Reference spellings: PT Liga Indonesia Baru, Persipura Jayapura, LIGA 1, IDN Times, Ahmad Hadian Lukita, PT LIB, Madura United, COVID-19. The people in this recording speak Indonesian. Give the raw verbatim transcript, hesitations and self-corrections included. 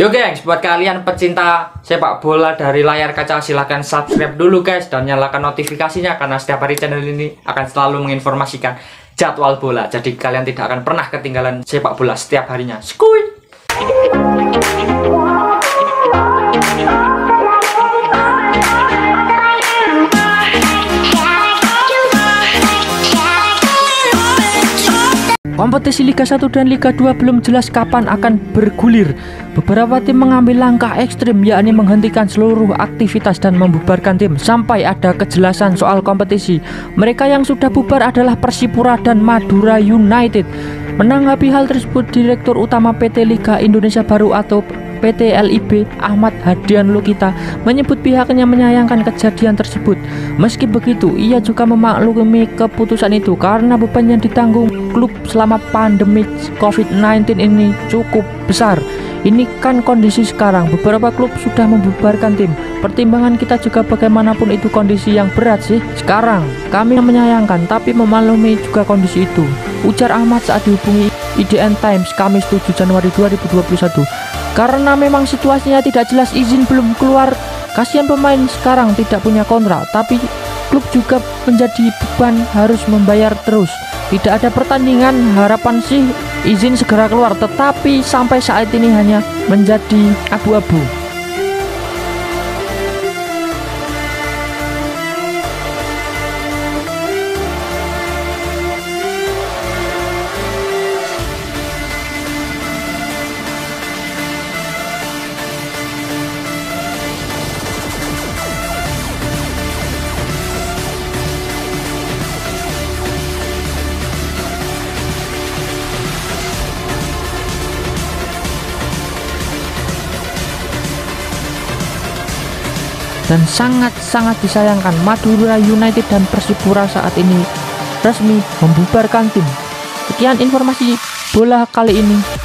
Yo gengs, buat kalian pecinta sepak bola dari layar kaca, silahkan subscribe dulu guys dan nyalakan notifikasinya, karena setiap hari channel ini akan selalu menginformasikan jadwal bola, jadi kalian tidak akan pernah ketinggalan sepak bola setiap harinya. Skuy. Kompetisi Liga satu dan Liga dua belum jelas kapan akan bergulir. Beberapa tim mengambil langkah ekstrim, yakni menghentikan seluruh aktivitas dan membubarkan tim sampai ada kejelasan soal kompetisi. Mereka yang sudah bubar adalah Persipura dan Madura United. Menanggapi hal tersebut, Direktur Utama P T Liga Indonesia Baru atau P T L I B Ahmad Hadian Lukita menyebut pihaknya menyayangkan kejadian tersebut. Meski begitu, ia juga memaklumi keputusan itu karena beban yang ditanggung klub selama pandemi COVID sembilan belas ini cukup besar. Ini kan kondisi sekarang, beberapa klub sudah membubarkan tim. Pertimbangan kita juga bagaimanapun itu kondisi yang berat sih. Sekarang kami menyayangkan tapi memaklumi juga kondisi itu, ujar Ahmad saat dihubungi I D N Times Kamis tujuh Januari dua ribu dua puluh satu. Karena memang situasinya tidak jelas, izin belum keluar. Kasihan pemain sekarang tidak punya kontrak, tapi klub juga menjadi beban harus membayar terus. Tidak ada pertandingan, harapan sih izin segera keluar, tetapi sampai saat ini hanya menjadi abu-abu. Dan sangat-sangat disayangkan, Madura United dan Persipura saat ini resmi membubarkan tim. Sekian informasi bola kali ini.